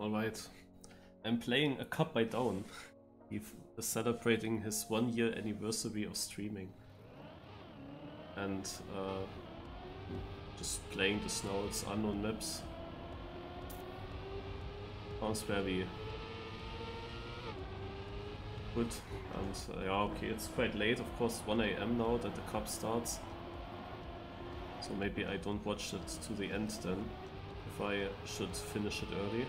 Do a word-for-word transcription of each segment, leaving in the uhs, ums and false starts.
Alright. I'm playing A Cup by Dawn. He's celebrating his one year anniversary of streaming. And uh, just playing this now, it's unknown maps. Sounds very good. And uh, yeah, okay, it's quite late, of course, one A M now that the cup starts. So maybe I don't watch it to the end then, if I should finish it early.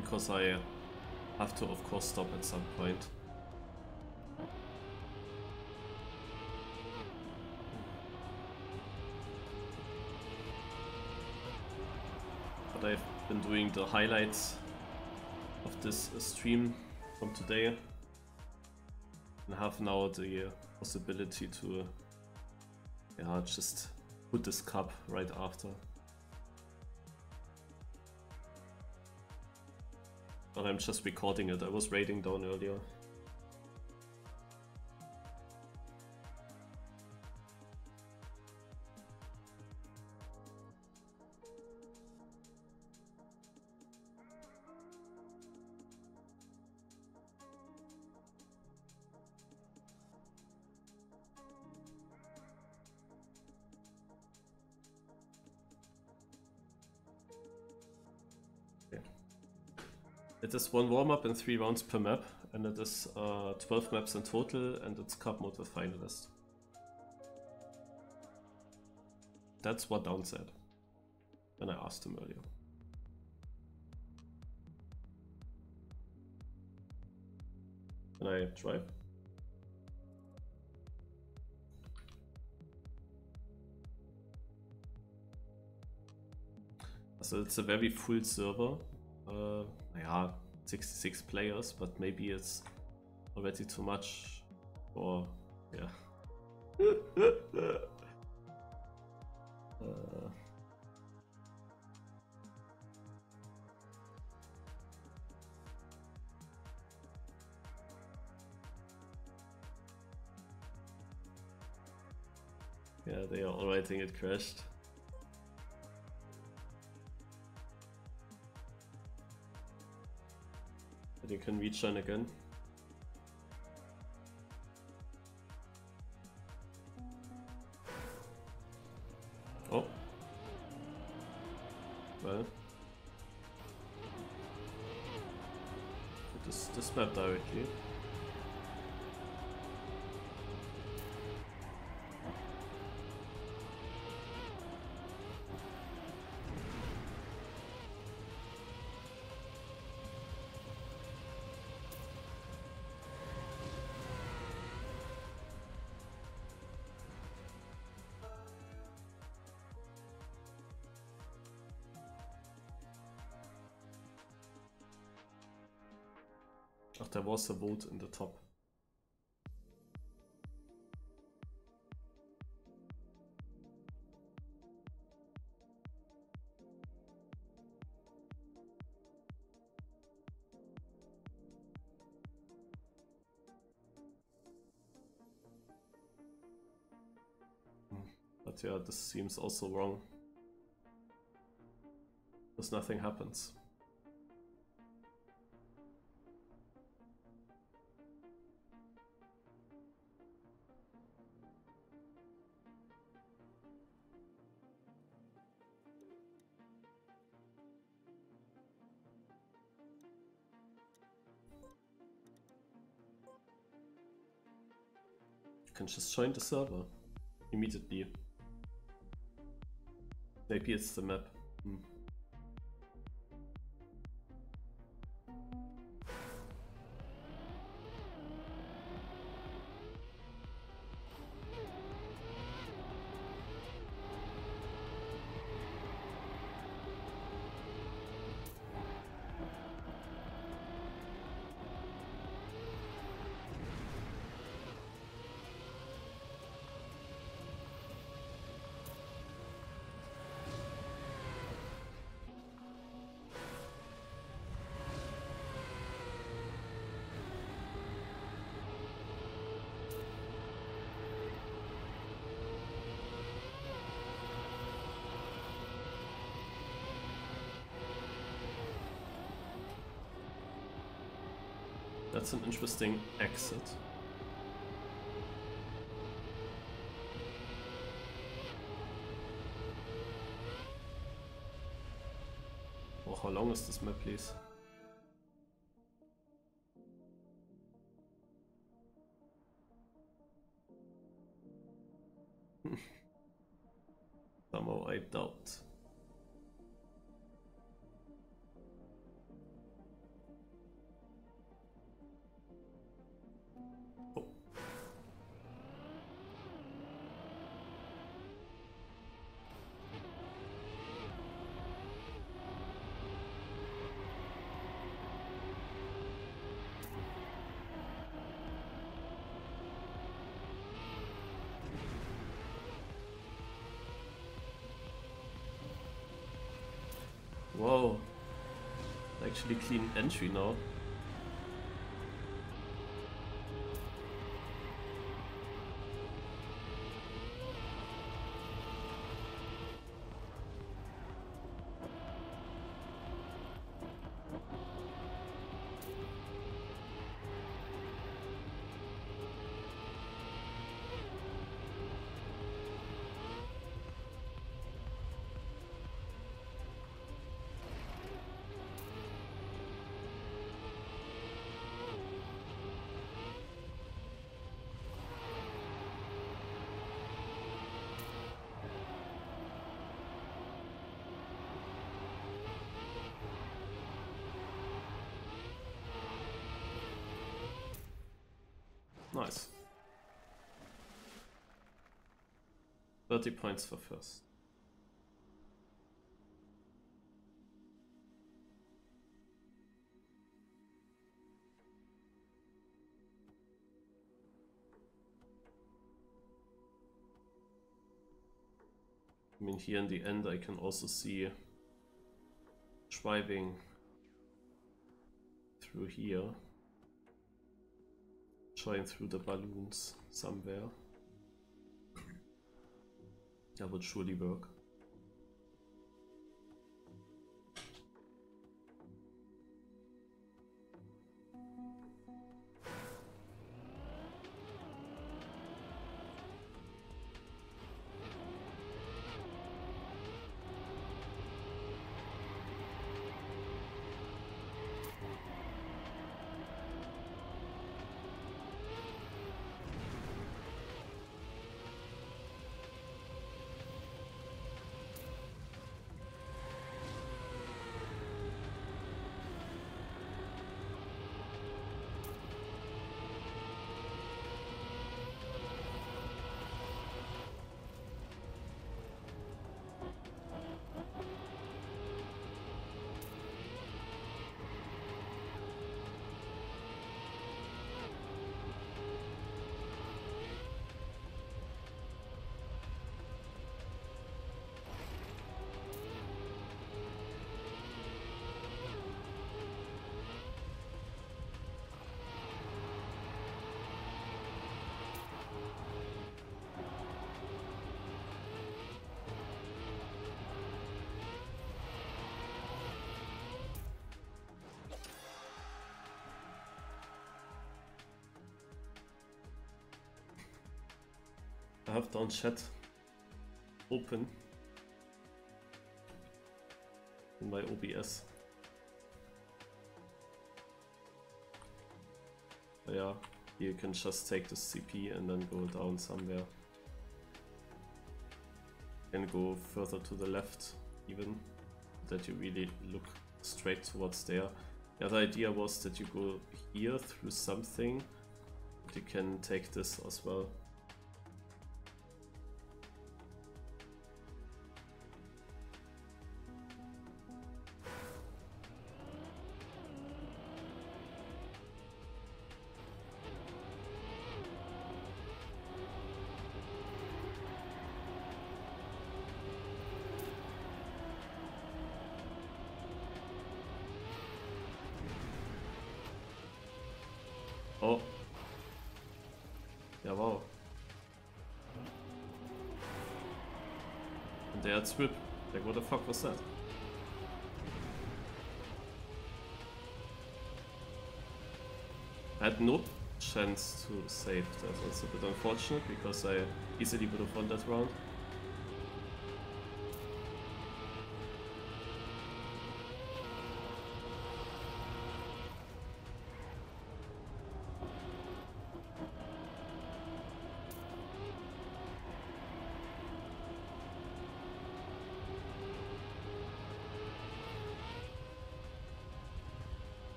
Because I have to, of course, stop at some point. But I've been doing the highlights of this stream from today and have now the possibility to yeah, just put this cup right after. But I'm just recording it. I was raiding down earlier. It is one warm-up and three rounds per map, and it is uh, twelve maps in total, and it's cup mode with finalist. That's what Dawn said when I asked him earlier. Can I try? So it's a very full server. Uh, yeah, sixty-six players, but maybe it's already too much for, yeah. uh. Yeah, they are already think it crashed. You can reach on again. Oh. Well. This, this map directly. There was a vote in the top. But yeah, this seems also wrong. Because nothing happens. Can just join the server immediately. Maybe it's the map. Hmm. That's an interesting exit. Oh, how long is this map, please? Somehow I doubt. Oh. Wow, actually clean entry now. Nice. thirty points for first. I mean, here in the end I can also see driving through here. Trying through the balloons somewhere. That would surely work. I have down chat open in my O B S. But yeah, you can just take this C P and then go down somewhere. And go further to the left even, that you really look straight towards there. The other idea was that you go here through something, but you can take this as well. Oh. Ja, wow. And they had script. Like, what the fuck was that? had no chance to save. That's also a bit unfortunate because I easily could have won that round.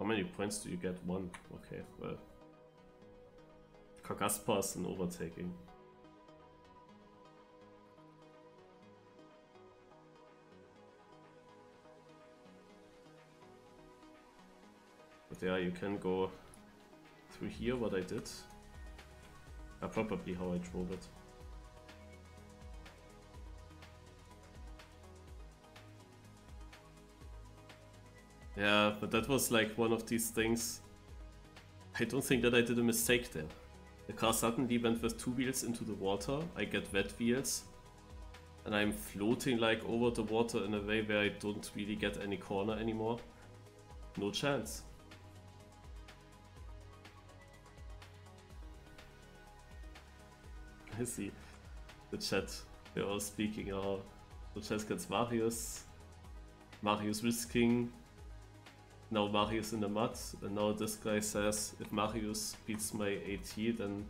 How many points do you get? One. Okay, well. Kas Kaspar is an overtaking. But yeah, you can go through here, what I did. Uh, probably how I drove it. Yeah, but that was like one of these things. I don't think that I did a mistake there. The car suddenly went with two wheels into the water. I get wet wheels. And I'm floating like over the water in a way where I don't really get any corner anymore. No chance. I see the chat. They're all speaking how the chat gets Marius. Marius risking. Now Marius in the mud, and now this guy says, if Marius beats my AT, then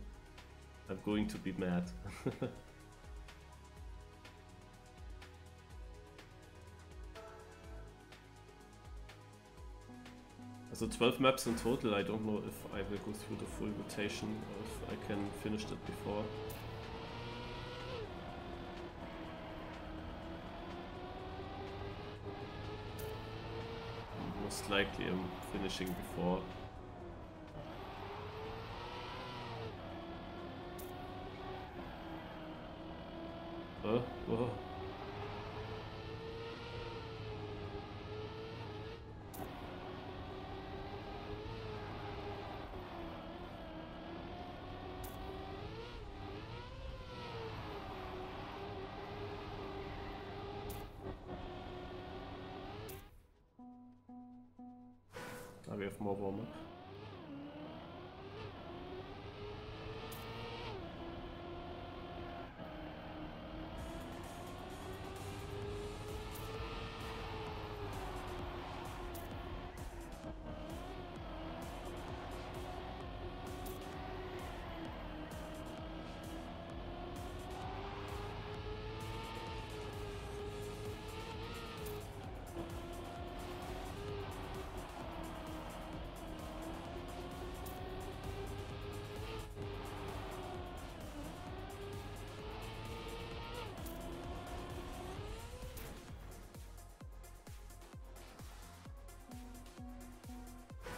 I'm going to be mad. So twelve maps in total. I don't know if I will go through the full rotation or if I can finish that before. Most likely I'm finishing before. Oh, oh. We have more warm up.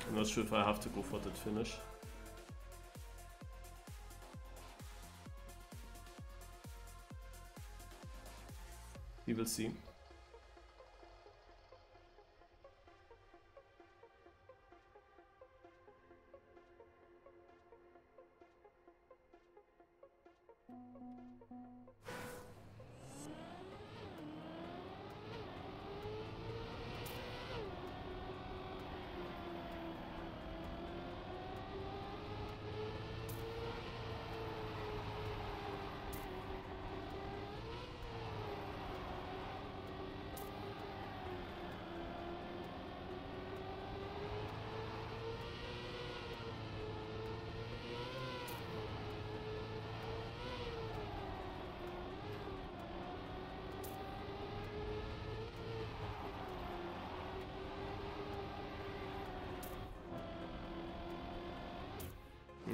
I'm not sure if I have to go for that finish. We will see.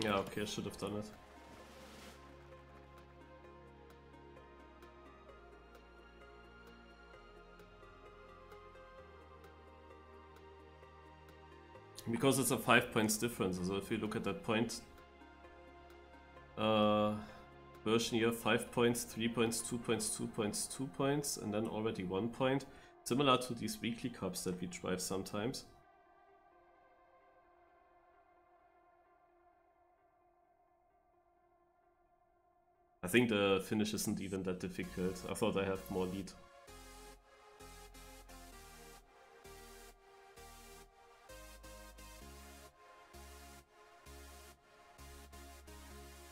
Yeah, okay, I should have done it. Because it's a five points difference, so if you look at that point, uh, version here, five points, three points, two points, two points, two points, and then already one point. Similar to these weekly cups that we drive sometimes. I think the finish isn't even that difficult. I thought I have more lead.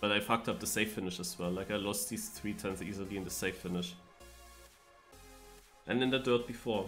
But I fucked up the safe finish as well, like I lost these three turns easily in the safe finish. And in the dirt before.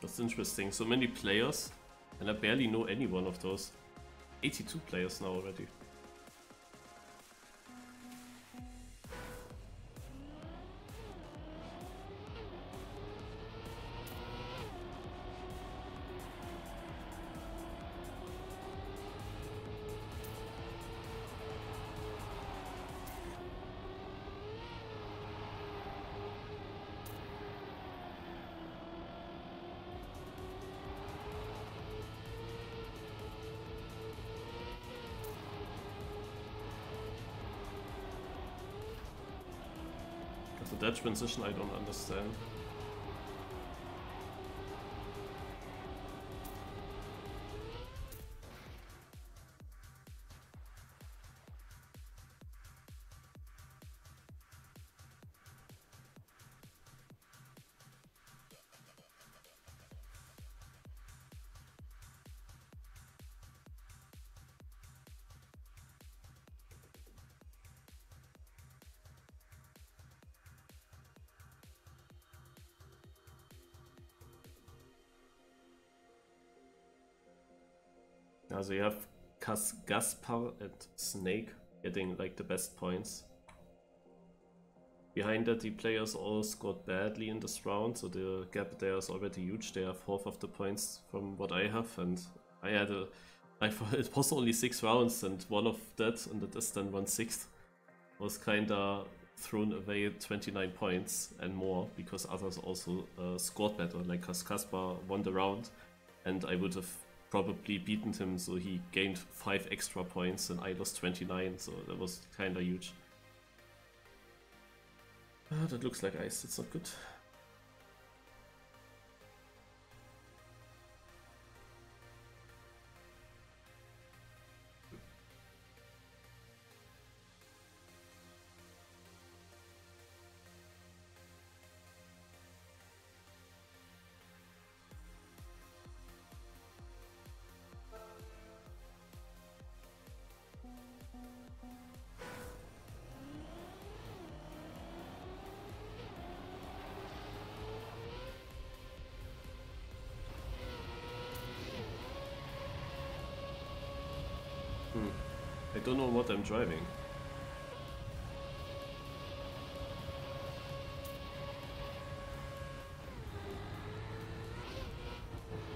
That's interesting, so many players, and I barely know any one of those. eighty-two players now already. That transition I don't understand. So you have Kas Kaspar and Snake getting like the best points. Behind that, the players all scored badly in this round, so the gap there is already huge. They have half of the points from what I have, and I had a... I, it was only six rounds, and one of that, and that is then one sixth, was kinda thrown away twenty-nine points and more, because others also uh, scored better. Like Kas Kaspar won the round, and I would have probably beaten him, so he gained five extra points and I lost twenty-nine, so that was kinda huge. Ah, that looks like ice, that's not good. I don't know what I'm driving.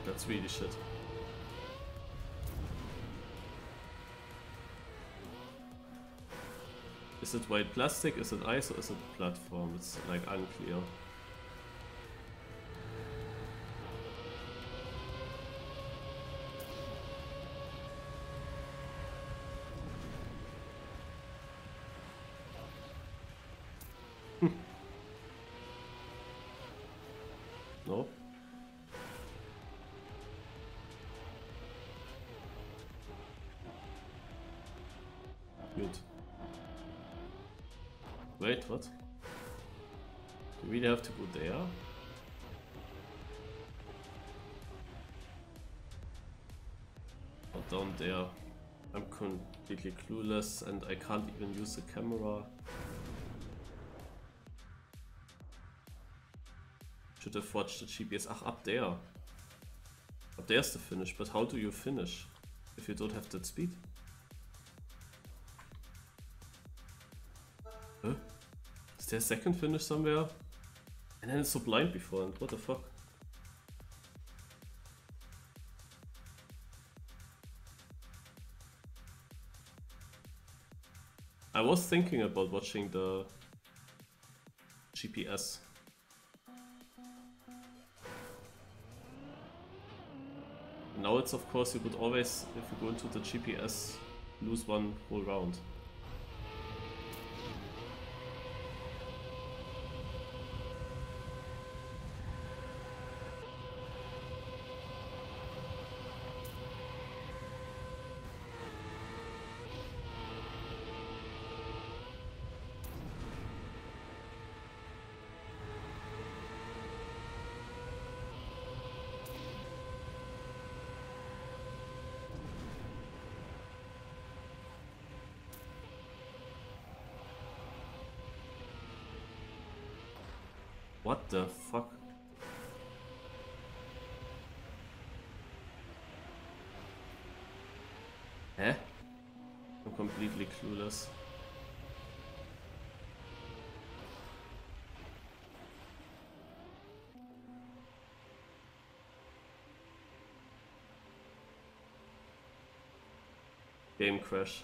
That's really shit. Is it white plastic? Is it ice? Or is it platform? It's like unclear. Good. Wait, what? Do we have to go there? Or down there? I'm completely clueless and I can't even use the camera. Should have watched the G P S. Ach, up there. Up there's the finish, but how do you finish if you don't have that speed? Huh? Is there a second finish somewhere? And then it's so blind before, and what the fuck? I was thinking about watching the G P S. Now it's of course, you would always, if you go into the G P S, lose one whole round. What the fuck? Hä? I'm completely clueless. Game crash.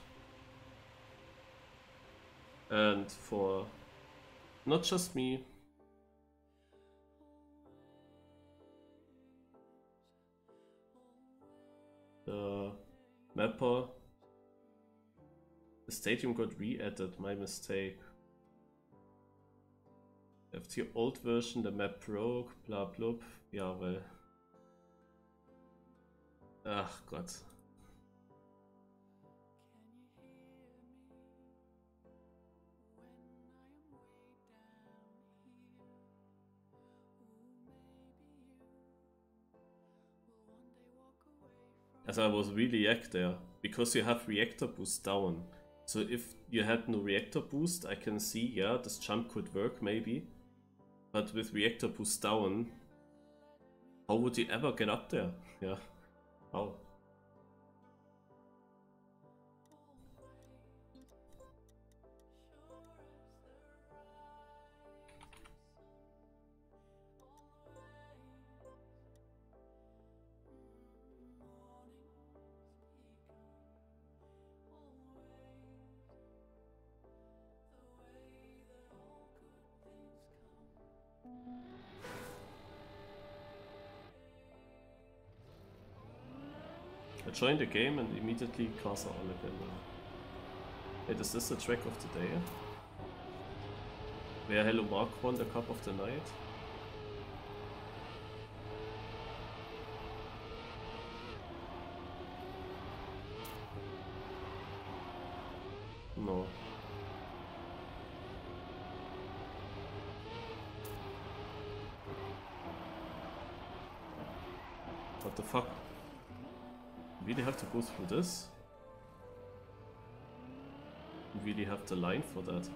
And for not just me, mapper. The stadium got re-added, my mistake. F T old version, the map broke, blah blub. Ja, well. Ach Gott. As I was really yak there, because you have reactor boost down. So if you had no reactor boost, I can see, yeah, this jump could work maybe. But with reactor boost down, how would you ever get up there? Yeah, how? Join the game and immediately cast all again. Wait, is this the track of the day? Where Hello Mark won the cup of the night? No. What the fuck? Really have to go through this? Really have the line for that?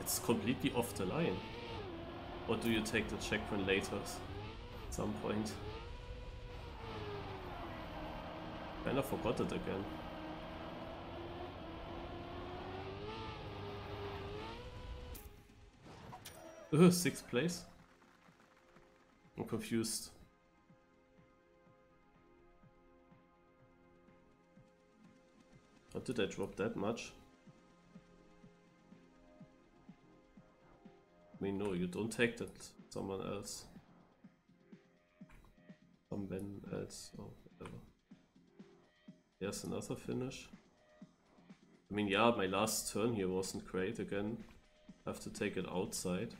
It's completely off the line. Or do you take the checkpoint later at some point? Kind of forgot it again. Ugh, sixth place? I'm confused. How did I drop that much? I mean, no, you don't take that. Someone else. Someone else. Oh, whatever. There's another finish. I mean, yeah, my last turn here wasn't great again. I have to take it outside.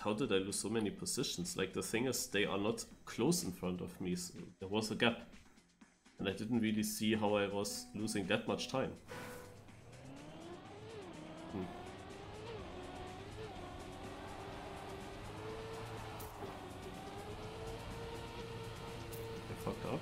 How did I lose so many positions? Like, the thing is, they are not close in front of me. So there was a gap. And I didn't really see how I was losing that much time. Hmm. I fucked up.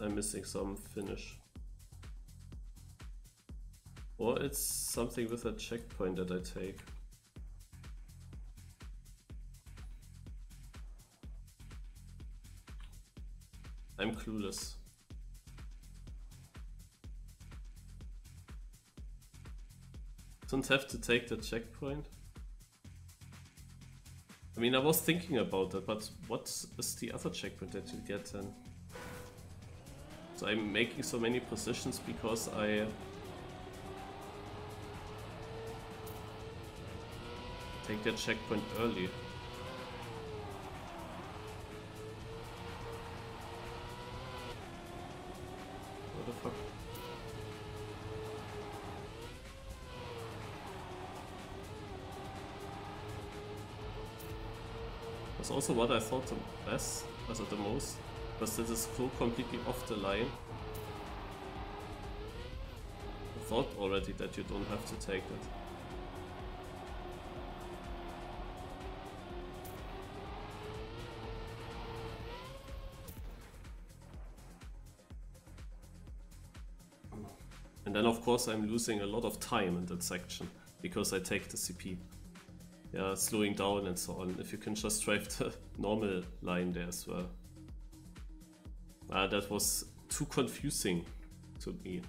I'm missing some finish. Or it's something with a checkpoint that I take. I'm clueless. Don't have to take the checkpoint. I mean, I was thinking about that, but what is the other checkpoint that you get then? So I'm making so many positions because I take that checkpoint early. What the fuck? That's also what I thought the best, also the most. But this is so completely off the line. I thought already that you don't have to take it. And then of course I'm losing a lot of time in that section because I take the C P. Yeah, slowing down and so on. If you can just drive the normal line there as well. Uh, that was too confusing to me,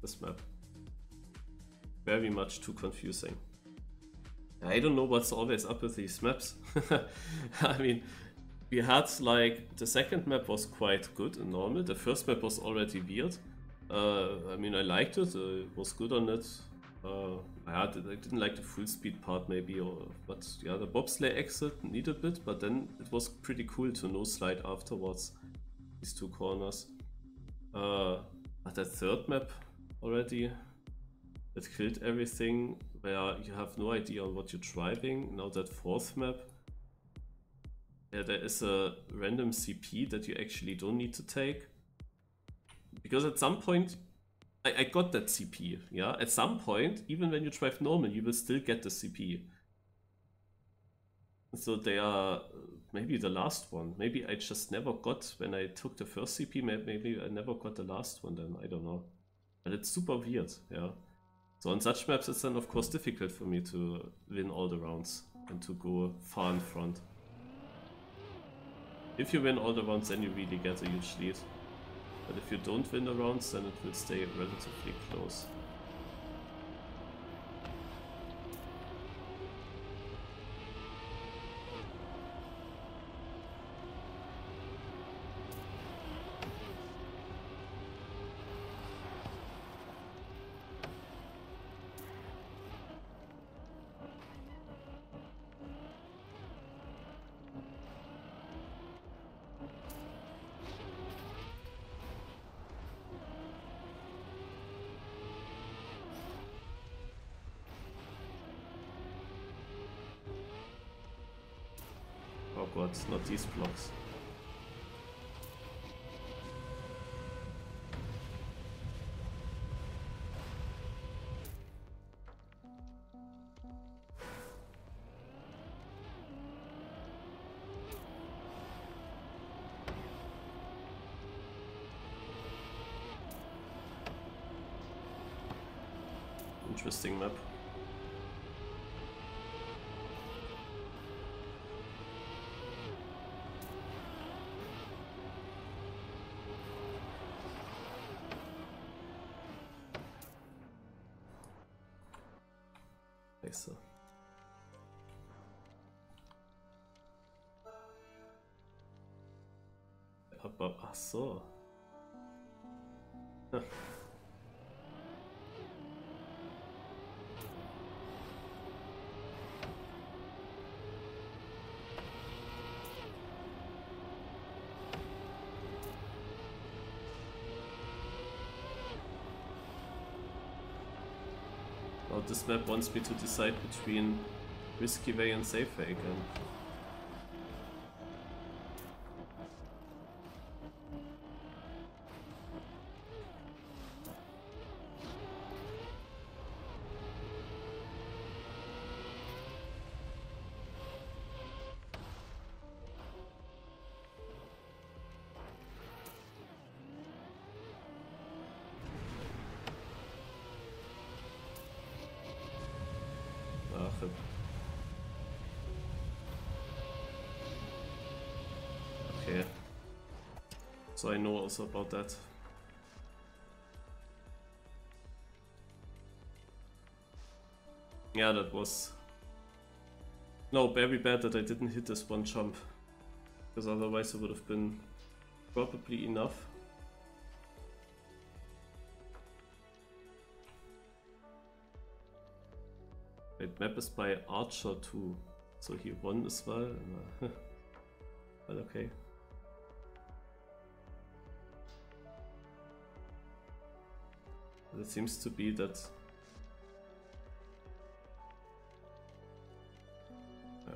this map. Very much too confusing. I don't know what's always up with these maps. I mean, we had like, the second map was quite good and normal. The first map was already weird. Uh, I mean, I liked it, uh, was good on it. Uh, I, had, I didn't like the full speed part maybe, or, but yeah, the bobsleigh exit needed a bit, but then it was pretty cool to no slide afterwards. These two corners. Uh, but that third map already, that killed everything, where you have no idea on what you're driving. Now that fourth map, yeah, there is a random C P that you actually don't need to take. Because at some point, I, I got that C P, yeah? At some point, even when you drive normal, you will still get the C P. So they are maybe the last one. Maybe I just never got, when I took the first C P, maybe I never got the last one then, I don't know. But it's super weird, yeah. So on such maps it's then of course difficult for me to win all the rounds and to go far in front. If you win all the rounds then you really get a huge lead. But if you don't win the rounds then it will stay relatively close. Oh god, not these blocks. Interesting map. Like so. Aber ach so. This map wants me to decide between risky way and safe way again. Okay, so I know also about that. Yeah, that was... No, very bad that I didn't hit this one jump, because otherwise it would have been probably enough. Map is by Archer too, so he won as well, but okay. But it seems to be that... Uh,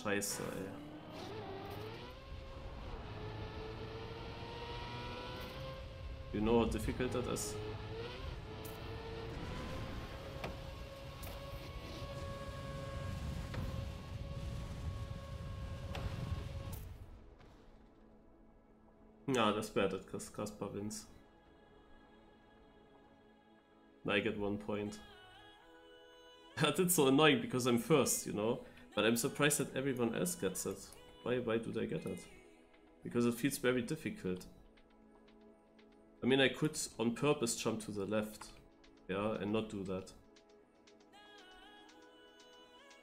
Scheiße, ey. You know how difficult that is? Yeah, that's bad that Kas Kaspar wins. I get one point. That's so annoying because I'm first, you know? But I'm surprised that everyone else gets it. Why, why do they get it? Because it feels very difficult. I mean, I could on purpose jump to the left, yeah, and not do that.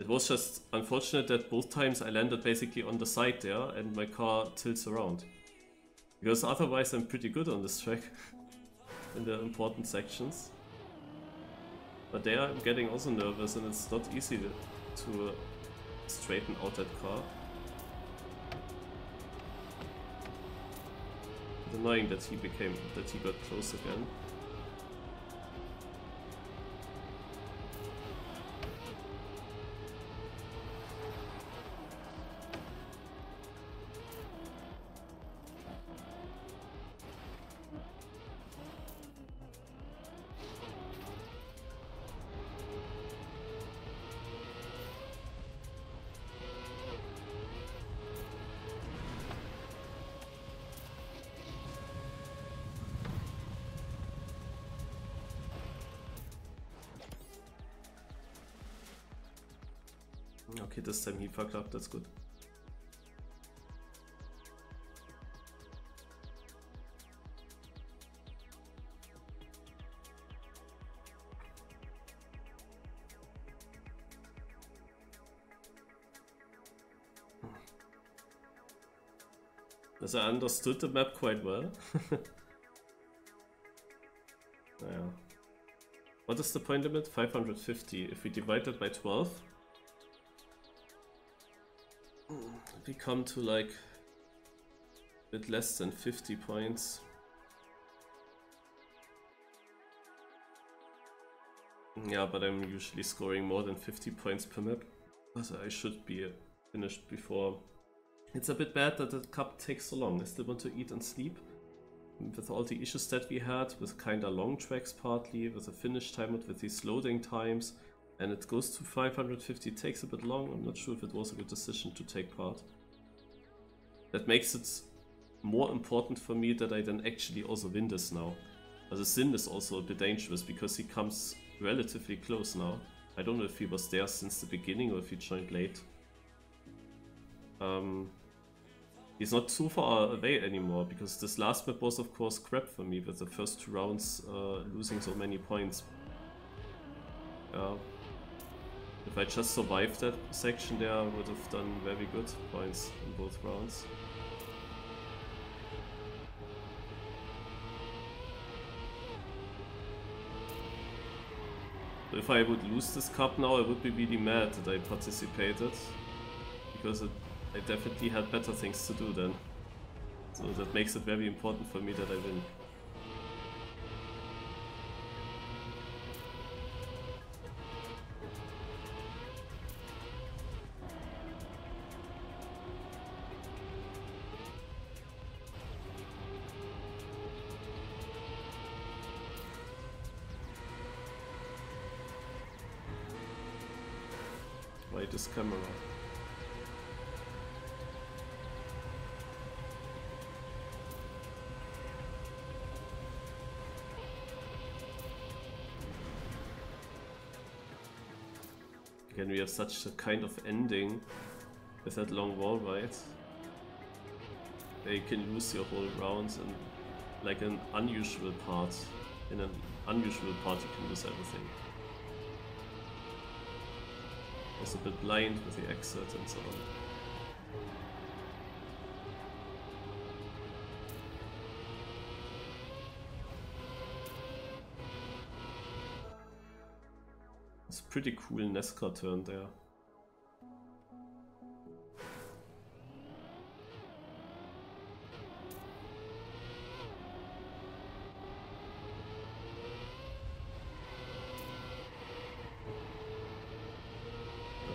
It was just unfortunate that both times I landed basically on the side there and my car tilts around. Because otherwise I'm pretty good on this track in the important sections. But there I'm getting also nervous and it's not easy to... to straighten out that car. It's annoying that he became that he got close again. Okay, this time he fucked up, that's good. as I understood the map quite well. Yeah. What is the point limit? five hundred fifty. If we divide that by twelve, we come to like a bit less than fifty points. Yeah, but I'm usually scoring more than fifty points per map, so I should be finished before. It's a bit bad that the cup takes so long. I still want to eat and sleep. With all the issues that we had, with kinda long tracks partly, with the finish time, with these loading times, and it goes to five hundred fifty, it takes a bit long. I'm not sure if it was a good decision to take part. That makes it more important for me that I then actually also win this now. As a Sin is also a bit dangerous because he comes relatively close now. I don't know if he was there since the beginning or if he joined late. Um... He's not too far away anymore, because this last map was of course crap for me with the first two rounds uh, losing so many points. Yeah. If I just survived that section there, I would have done very good points in both rounds. But if I would lose this cup now, I would be really mad that I participated, because it I definitely had better things to do then. So that makes it very important for me that I win. Why this camera? Can we have such a kind of ending with that long wall, right? They can lose your whole rounds, and like an unusual part. In an unusual part you can lose everything. Also a bit blind with the exit and so on. Pretty cool Nesca turn there. Oh,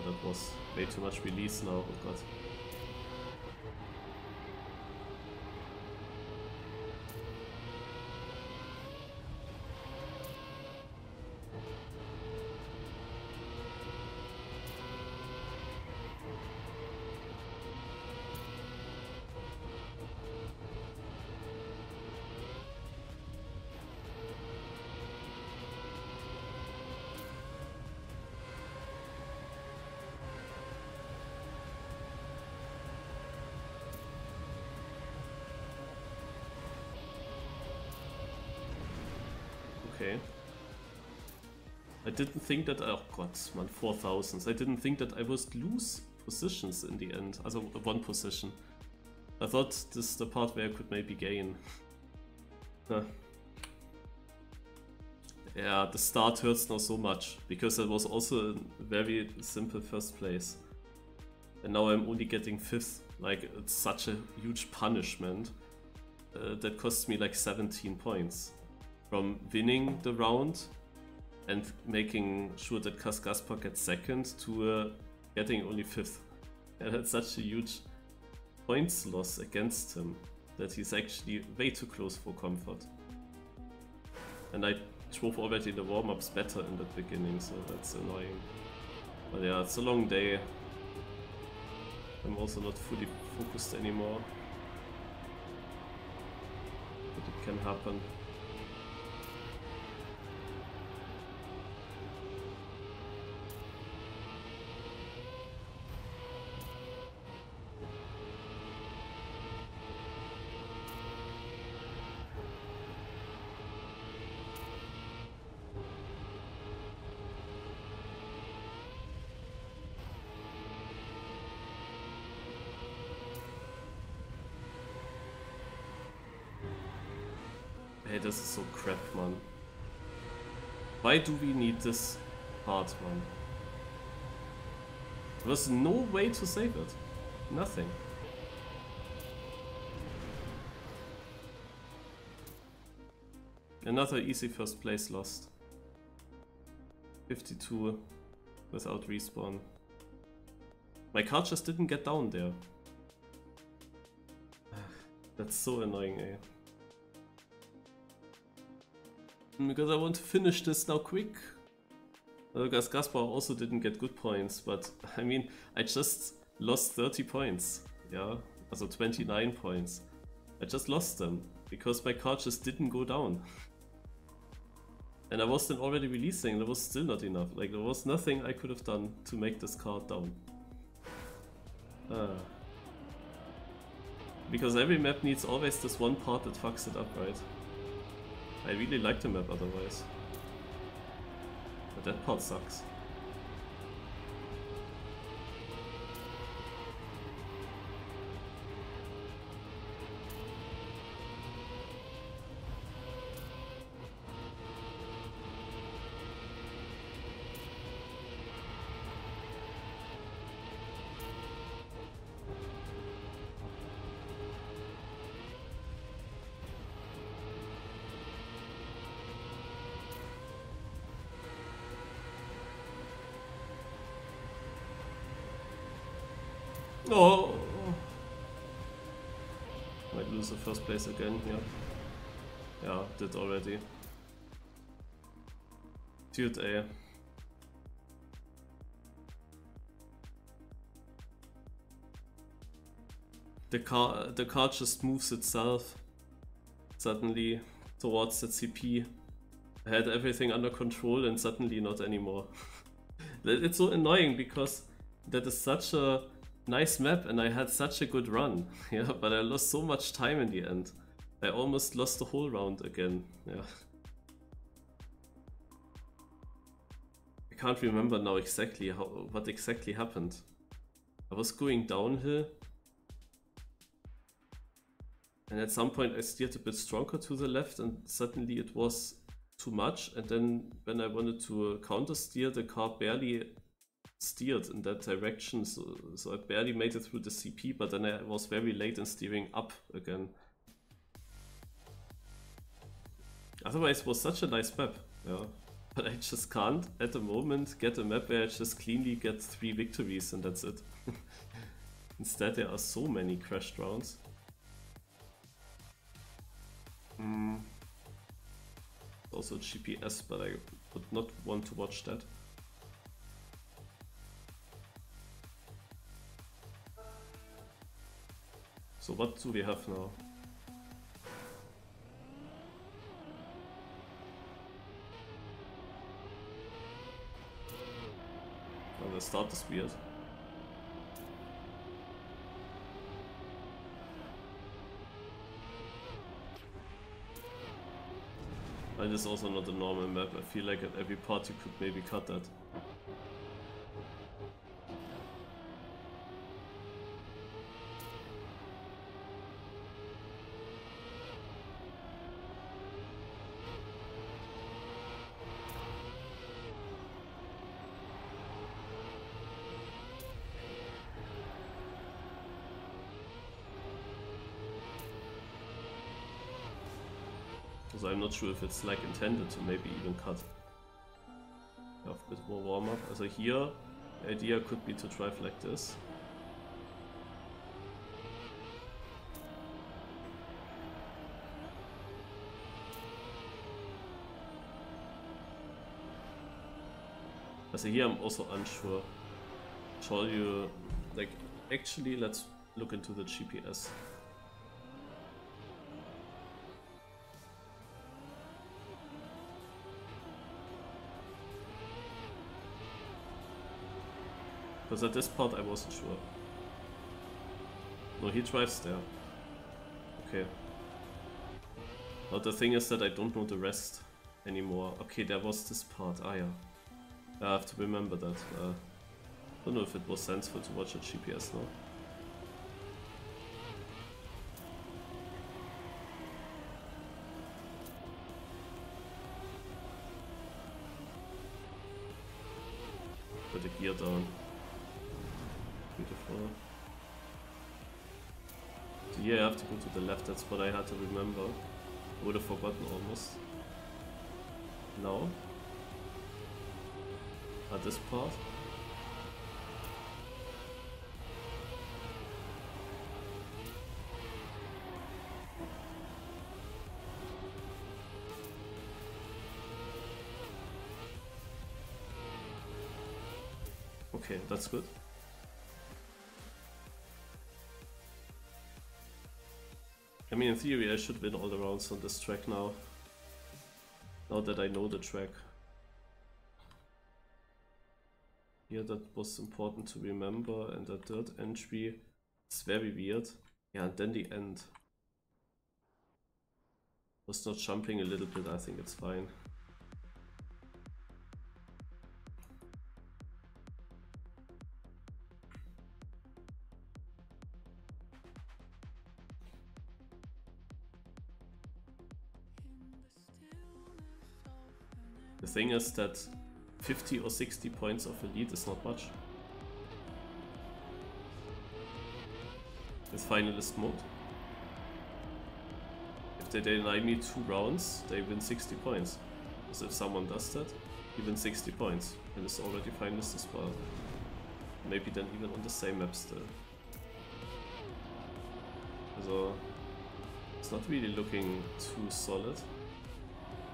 that was way too much release now, oh god. Okay. I didn't think that, oh god, man, four thousands. I didn't think that I would lose positions in the end, also one position. I thought this is the part where I could maybe gain. Huh. Yeah, the start hurts now so much, because it was also a very simple first place. And now I'm only getting fifth, like it's such a huge punishment. Uh, that costs me like seventeen points. From winning the round and making sure that Kas Kaspar gets second to uh, getting only fifth. And that's such a huge points loss against him that he's actually way too close for comfort. And I drove already the warm-ups better in the beginning, so that's annoying. But yeah, it's a long day. I'm also not fully focused anymore. But it can happen. Ey, das ist so crap, Mann. Why do we need this part, Mann? There was no way to save it. Nothing. Another easy first place lost. fifty-two without respawn. My car just didn't get down there. That's so annoying, eh? Because I want to finish this now quick. Kas Kaspar also didn't get good points, but I mean, I just lost thirty points. Yeah, also twenty-nine points. I just lost them because my car just didn't go down. And I was then already releasing, there was still not enough. Like, there was nothing I could have done to make this car down. Ah. Because every map needs always this one part that fucks it up, right? I really like the map otherwise. But that part sucks. Oh! Might lose the first place again here. Yeah. yeah, did already. Dude, eh. The car, the car just moves itself suddenly towards the C P. I had everything under control and suddenly not anymore. It's so annoying because that is such a nice map and I had such a good run, yeah, but I lost so much time in the end. I almost lost the whole round again, yeah. I can't remember now exactly how, what exactly happened. I was going downhill and at some point I steered a bit stronger to the left and suddenly it was too much, and then when I wanted to counter steer, the car barely steered in that direction, so, so I barely made it through the C P, but then I was very late in steering up again. Otherwise it was such a nice map, yeah. But I just can't at the moment get a map where I just cleanly get three victories and that's it. Instead there are so many crashed rounds. Mm. Also G P S, but I would not want to watch that. So what do we have now? Well, the start is weird. That is also not a normal map. I feel like at every part you could maybe cut that. So I'm not sure if it's like intended to maybe even cut. Have a bit more warm up. Also here, the idea could be to drive like this. Also here I'm also unsure. Show you, like, actually let's look into the G P S. Because at this part I wasn't sure. No, he drives there. Okay. But the thing is that I don't know the rest anymore. Okay, there was this part. Ah, yeah. I have to remember that. I uh, don't know if it was sensible to watch a G P S now. gear down. Beautiful. So yeah, I have to go to the left, that's what I had to remember. I would have forgotten almost. Now. At this part. Okay, that's good. I mean, in theory, I should win all the rounds on this track now. Now that I know the track. Yeah, that was important to remember. And the third entry is very weird. Yeah, and then the end. Was not jumping a little bit, I think it's fine. The thing is that fifty or sixty points of a lead is not much. It's finalist mode. If they deny me two rounds, they win sixty points. So if someone does that, he wins sixty points. And it's already finalist as well. Maybe then even on the same map still. So it's not really looking too solid.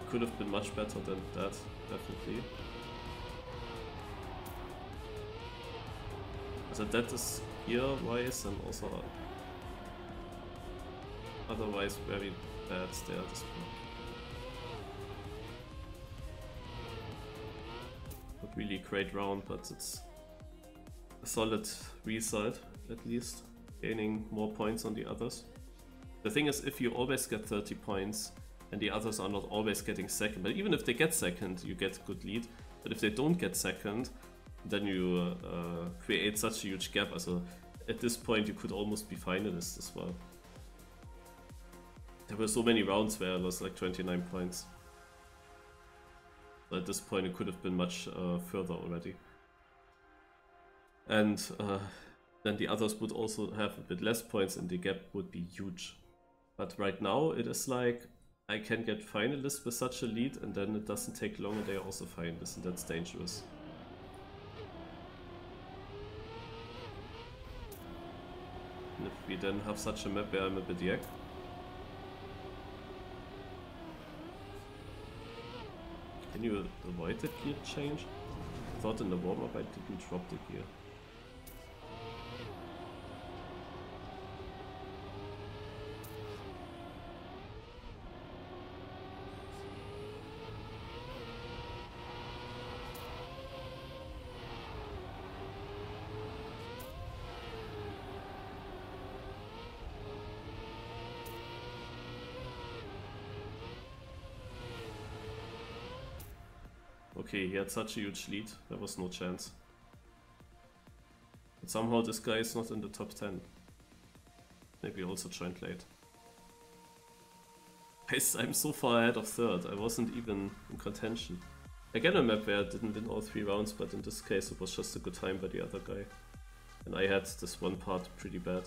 Could have been much better than that, definitely. So that is gear-wise and also otherwise very bad there at this point. Not really a great round, but it's a solid result, at least. Gaining more points on the others. The thing is, if you always get thirty points, and the others are not always getting second. But even if they get second, you get good lead. But if they don't get second, then you uh, create such a huge gap. So at this point, you could almost be finalist as well. There were so many rounds where I lost like twenty-nine points. But at this point, it could have been much uh, further already. And uh, then the others would also have a bit less points and the gap would be huge. But right now, it is like I can get finalists with such a lead, and then it doesn't take long and they are also finalists, and that's dangerous. And if we then have such a map where I'm a bit yak, can you avoid the gear change? I thought in the warm-up I didn't drop the gear. Okay, he had such a huge lead, there was no chance. But somehow this guy is not in the top ten. Maybe also joined late. I'm so far ahead of third, I wasn't even in contention. Again a map where I didn't win all three rounds, but in this case it was just a good time by the other guy. And I had this one part pretty bad.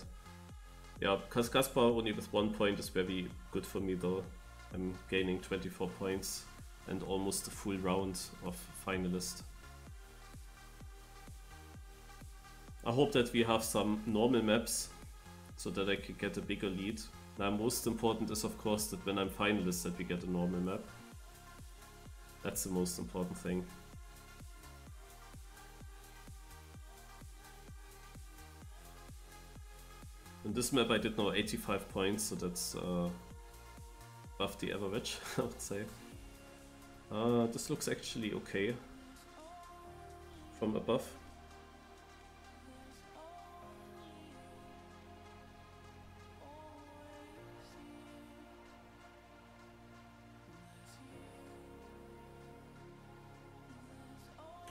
Yeah, Kas Kaspar only with one point is very good for me though. I'm gaining twenty-four points. And almost a full round of finalist. I hope that we have some normal maps so that I can get a bigger lead. Now most important is of course that when I'm finalist that we get a normal map. That's the most important thing. In this map I did now eighty-five points, so that's uh, above the average I would say. Uh, this looks actually okay from above.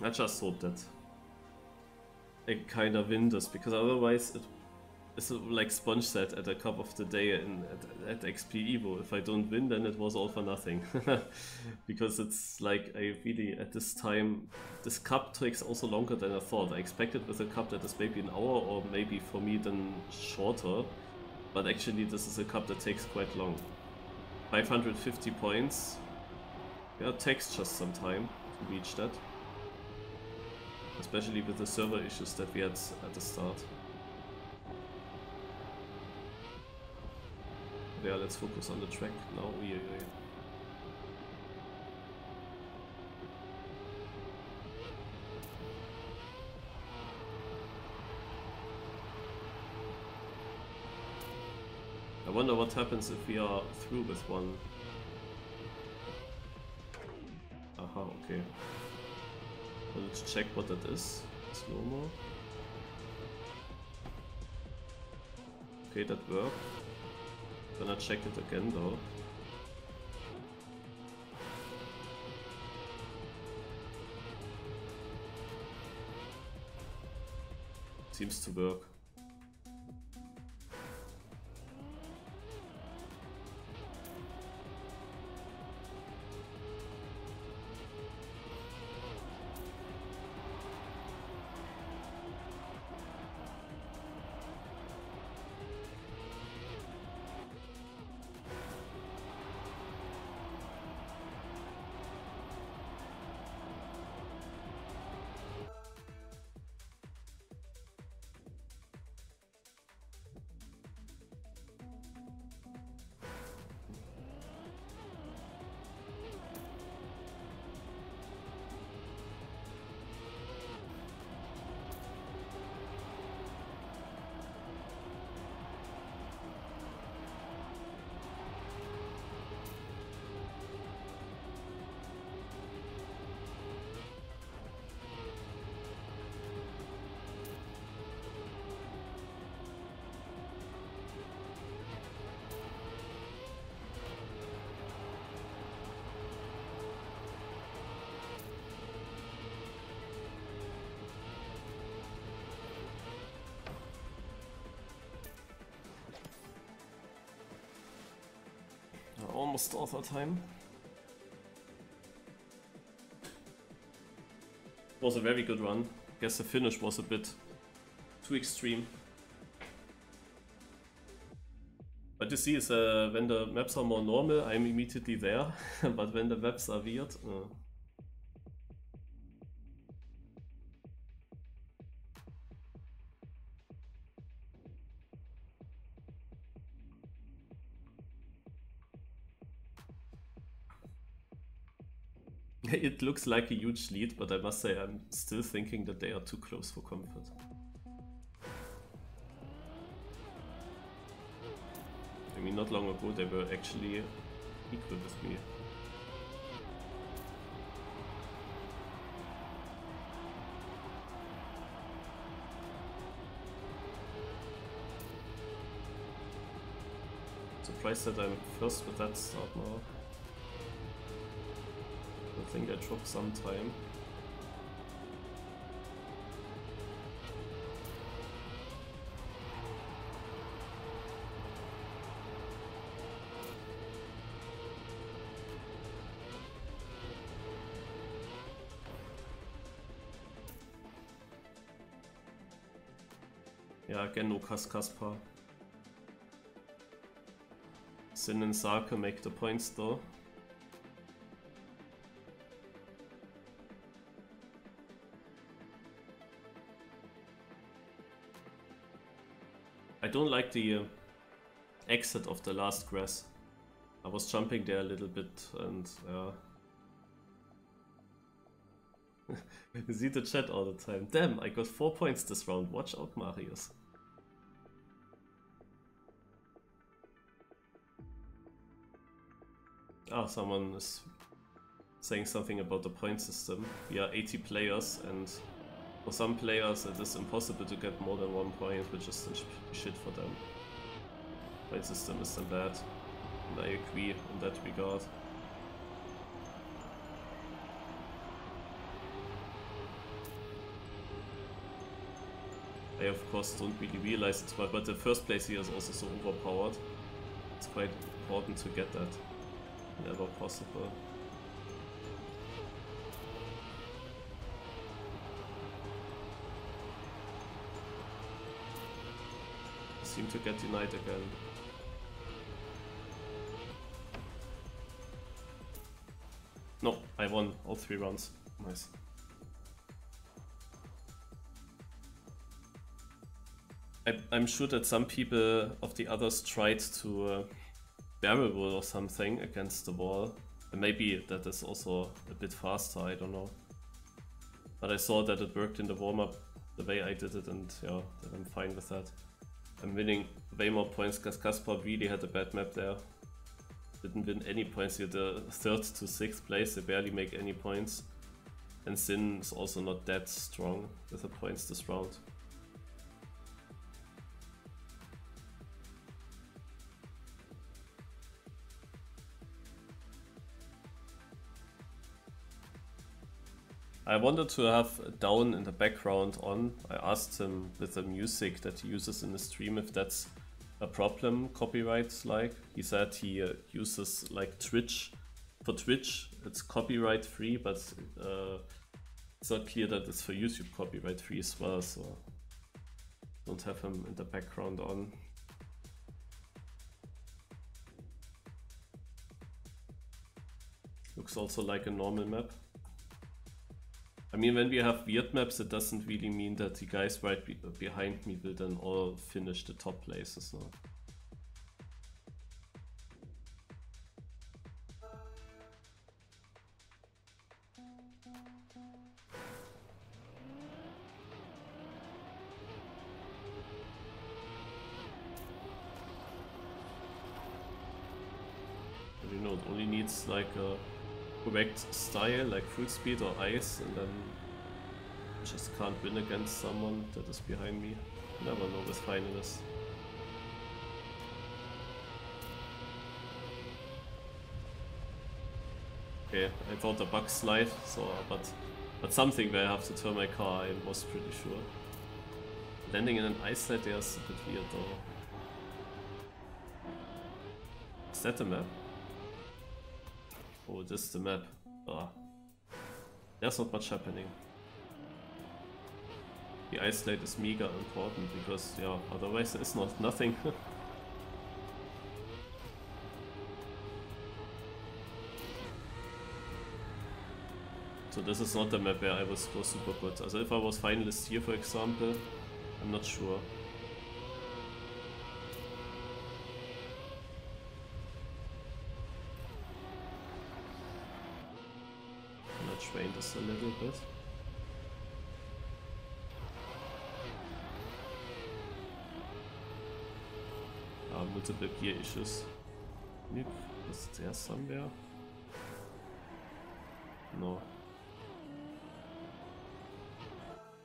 I just hope that I kinda win this because otherwise it So, like Sponge said at the cup of the day in, at, at X P EVO, if I don't win, then it was all for nothing. Because it's like, I really, at this time, this cup takes also longer than I thought. I expected with a cup that is maybe an hour, or maybe for me then shorter. But actually this is a cup that takes quite long. five hundred fifty points. Yeah, it takes just some time to reach that. Especially with the server issues that we had at the start. Yeah, let's focus on the track now. Yeah, yeah, yeah. I wonder what happens if we are through with one. Aha, okay. Well, let's check what that is. Slow-mo. Okay, that worked. Gonna check it again though. Seems to work. Almost author time. It was a very good run. Guess the finish was a bit too extreme. But you see, is uh, when the maps are more normal, I'm immediately there. But when the maps are weird, uh... it looks like a huge lead, but I must say I'm still thinking that they are too close for comfort. I mean, not long ago they were actually equal with me. Surprised that I'm first with that start now. I think I dropped some time. Yeah, again no Kas Kaspar. Sin and Sarka make the points though. I don't like the uh, exit of the last grass. I was jumping there a little bit and uh... you see the chat all the time. Damn, I got four points this round. Watch out, Marius. Ah, oh, someone is saying something about the point system. We are eighty players and for some players it is impossible to get more than one point, which is shit for them. Point system is then bad, and I agree in that regard. I of course don't really realize it's why, but the first place here is also so overpowered. It's quite important to get that whenever possible. I seem to get denied again. No, I won all three rounds. Nice. I, I'm sure that some people of the others tried to uh, barrel or something against the wall. And maybe that is also a bit faster, I don't know. But I saw that it worked in the warm-up the way I did it, and yeah, that I'm fine with that. I'm winning way more points. Kas Kaspar really had a bad map there. Didn't win any points here, the third to sixth place, they barely make any points. And Sin is also not that strong with the points this round. I wanted to have Down in the background on. I asked him with the music that he uses in the stream if that's a problem, copyrights like. He said he uh, uses like Twitch. For Twitch it's copyright free, but uh, it's not clear that it's for YouTube copyright free as well, so don't have him in the background on. Looks also like a normal map. I mean, when we have weird maps, it doesn't really mean that the guys right be behind me will then all finish the top places now. But you know, it only needs like a correct style, like fruit speed or ice, and then just can't win against someone that is behind me. Never know with finalists. Okay, I thought the bug slide, so but but something where I have to turn my car, I was pretty sure. Landing in an ice slide there is a bit weird though. Is that the map? Oh, this is the map. Ah. There's not much happening. The ice slide is mega important because, yeah, otherwise there is not nothing. So this is not the map where I will score super good. Also if I was finalist here, for example, I'm not sure. Trained us a little bit. Ah, multiple gear issues. Yep. Was there somewhere? No.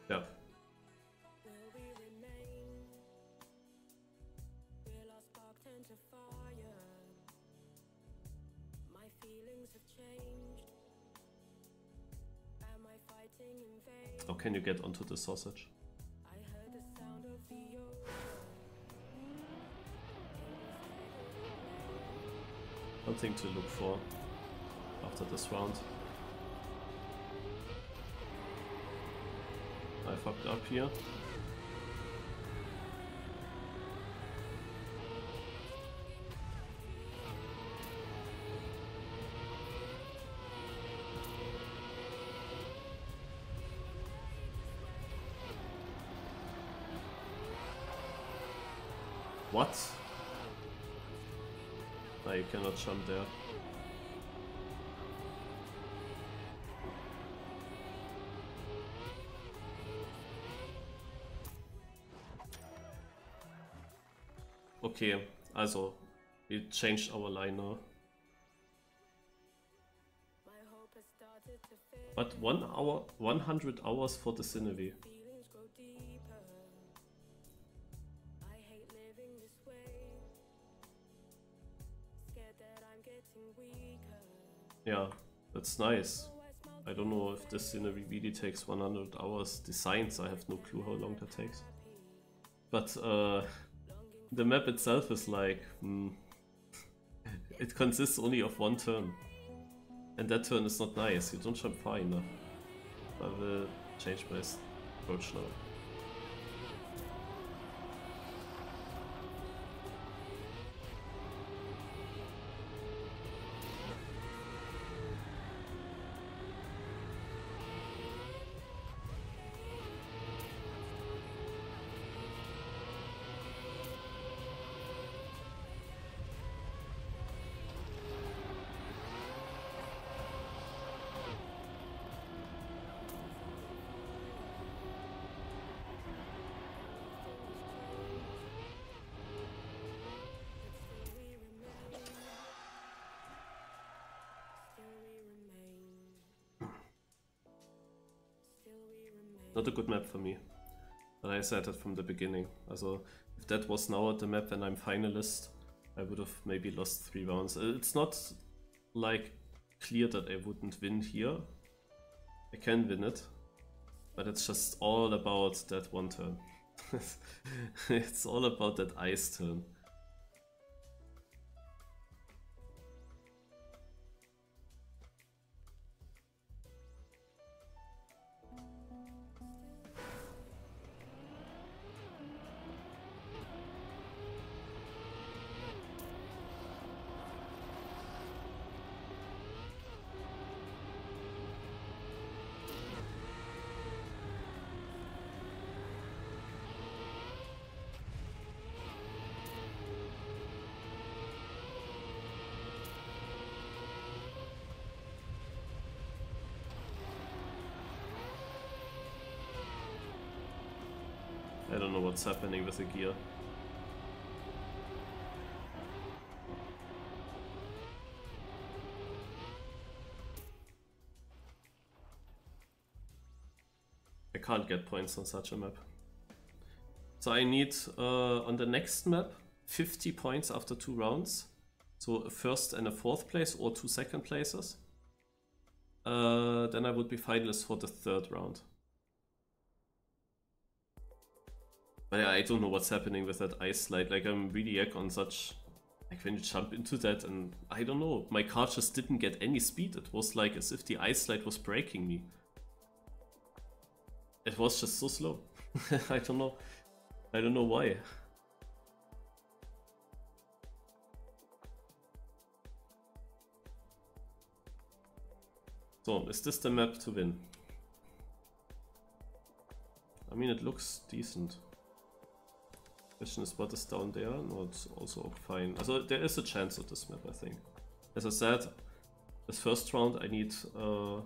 Yeah. How can you get onto the sausage? Something to look for after this round. I fucked up here. What? No, you cannot jump there. Okay, also, we changed our line now. But one hour, one hundred hours for the Cinevi. Yeah, that's nice. I don't know if this scenery really takes one hundred hours. Designs, I have no clue how long that takes. but uh, the map itself is like, mm, it consists only of one turn, and that turn is not nice. You don't jump far enough. I will change my approach now. Not a good map for me, but I said it from the beginning. Also, if that was now the map and I'm finalist, I would have maybe lost three rounds. It's not like clear that I wouldn't win here. I can win it, but it's just all about that one turn. It's all about that ice turn. I don't know what's happening with the gear. I can't get points on such a map. So I need, uh, on the next map, fifty points after two rounds. So a first and a fourth place, or two second places. Uh, then I would be finalist for the third round. But yeah, I don't know what's happening with that ice slide. Like, I'm really yak on such... Like, when you jump into that and... I don't know. My car just didn't get any speed. It was like as if the ice slide was breaking me. It was just so slow. I don't know. I don't know why. So, is this the map to win? I mean, it looks decent. Question is, what is down there? No, it's also fine. So there is a chance at this map, I think. As I said, this first round I need uh,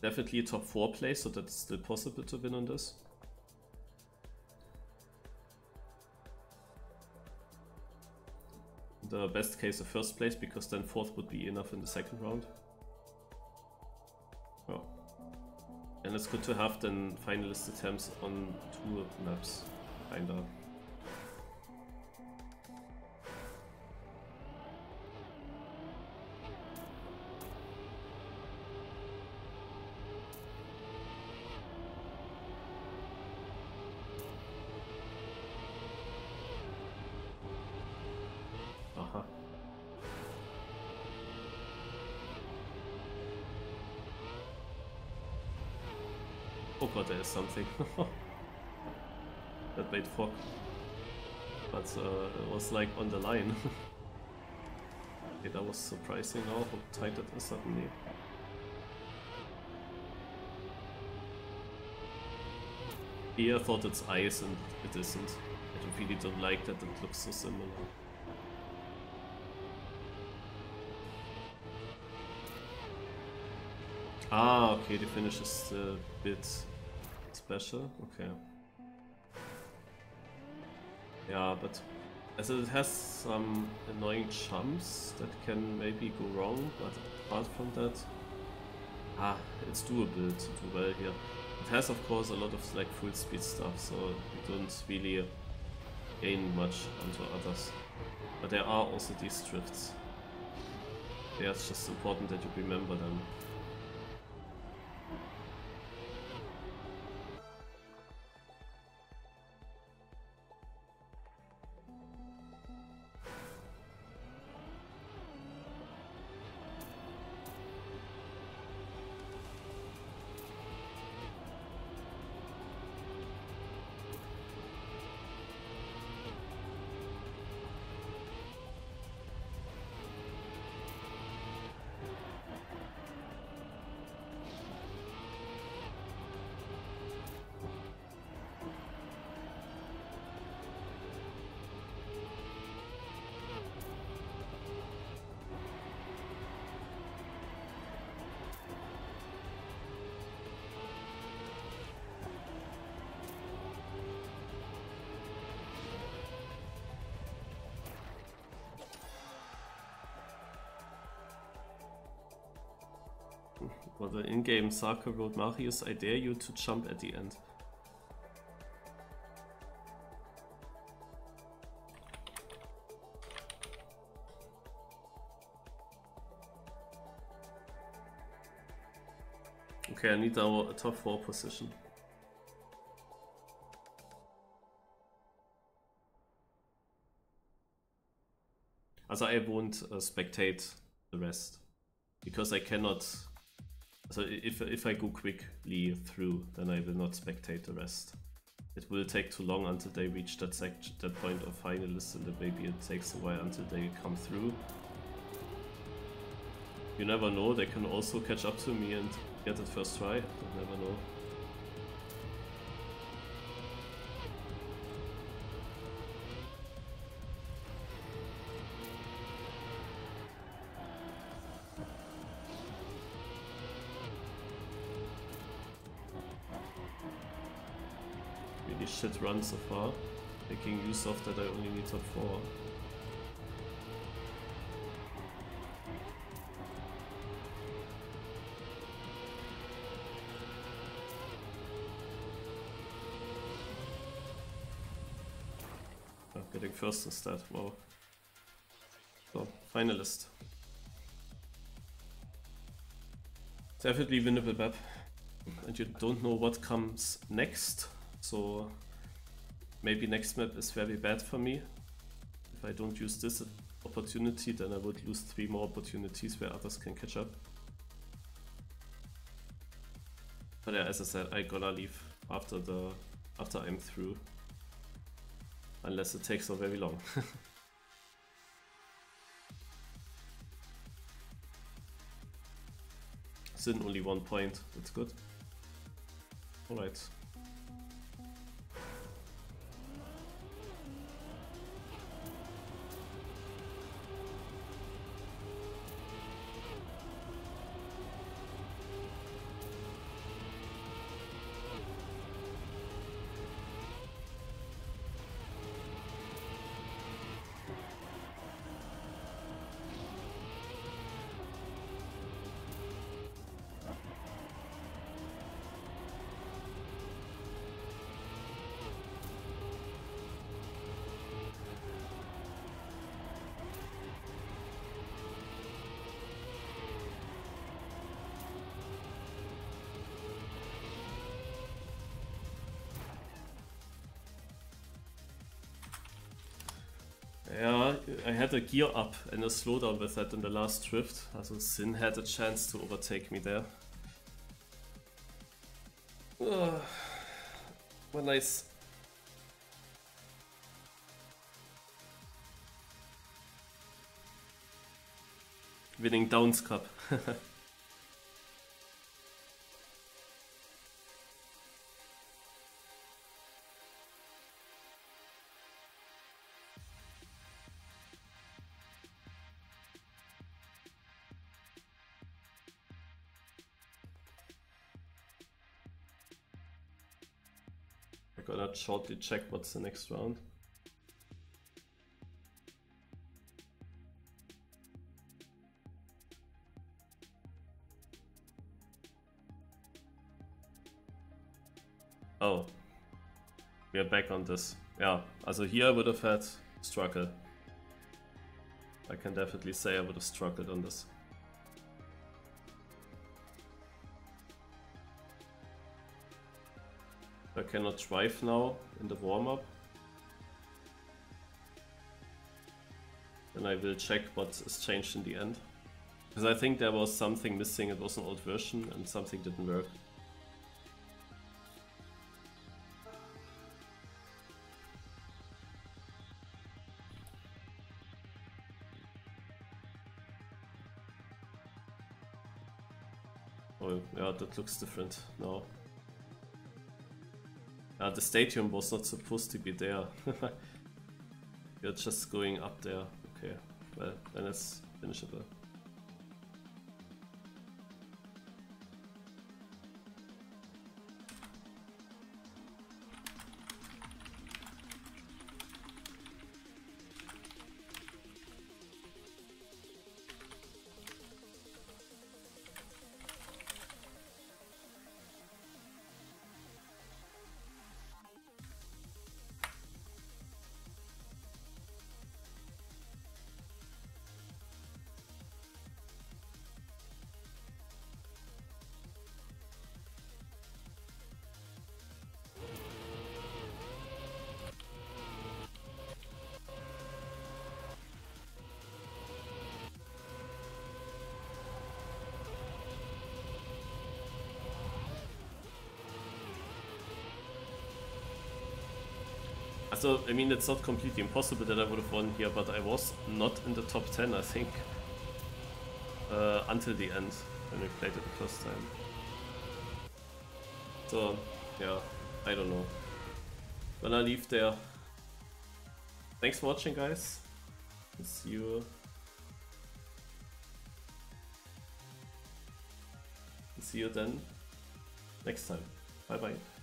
definitely a top four place, so that it's still possible to win on this. In the best case, a first place, because then fourth would be enough in the second round. Oh. And it's good to have then finalist attempts on two maps. Kinda. Uh-huh. Oh god, there is something. That made fog, but uh, it was like on the line. Okay, that was surprising now how tight it is suddenly. Here I thought it's ice and it isn't. I really don't like that it looks so similar. Ah, okay, the finish is a bit special, okay. Yeah, but as it has some annoying jumps that can maybe go wrong, but apart from that, ah, it's doable to do well here. It has, of course, a lot of like full speed stuff, so you don't really gain much onto others. But there are also these drifts. Yeah, it's just important that you remember them. person. Or the in-game Sarko wrote, Marius, I dare you to jump at the end. Okay, I need now a top four position. Also I won't uh, spectate the rest, because I cannot, so if, if I go quickly through, then I will not spectate the rest. It will take too long until they reach that section, that point of finalists, and then maybe it takes a while until they come through. You never know, they can also catch up to me and get it first try, you never know. Shit run so far, making use of that I only need top four. I'm getting first instead, wow. So, finalist. Definitely winnable map. And you don't know what comes next. So maybe next map is very bad for me. If I don't use this opportunity, then I would lose three more opportunities where others can catch up. But yeah, as I said, I gotta leave after the after I'm through. Unless it takes so very long. Sin only one point, that's good. Alright. Yeah, I had a gear up and a slowdown with that in the last drift, also Sin had a chance to overtake me there. Uh, well, nice. Winning Downs Cup. Gonna shortly check what's the next round. Oh, we are back on this. Yeah, also here I would have had struggle. I can definitely say I would have struggled on this. I cannot drive now in the warm-up. Then I will check what is changed in the end. Because I think there was something missing, it was an old version and something didn't work. Oh yeah, that looks different now. Uh, the stadium was not supposed to be there. You're just going up there. Okay, well, then it's finishable. So, I mean, it's not completely impossible that I would have won here, but I was not in the top ten, I think, uh, until the end, when we played it the first time. So, yeah, I don't know. When I leave there. Thanks for watching, guys. See you. See you then next time. Bye bye.